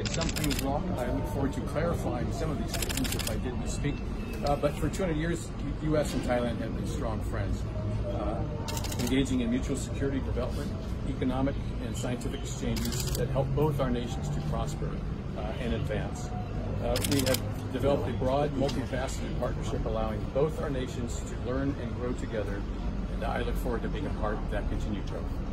If something is wrong, I look forward to clarifying some of these things if I did misspeak. But for 200 years, the U.S. and Thailand have been strong friends, engaging in mutual security development, economic and scientific exchanges that help both our nations to prosper and advance. We have developed a broad, multifaceted partnership allowing both our nations to learn and grow together, and I look forward to being a part of that continued growth.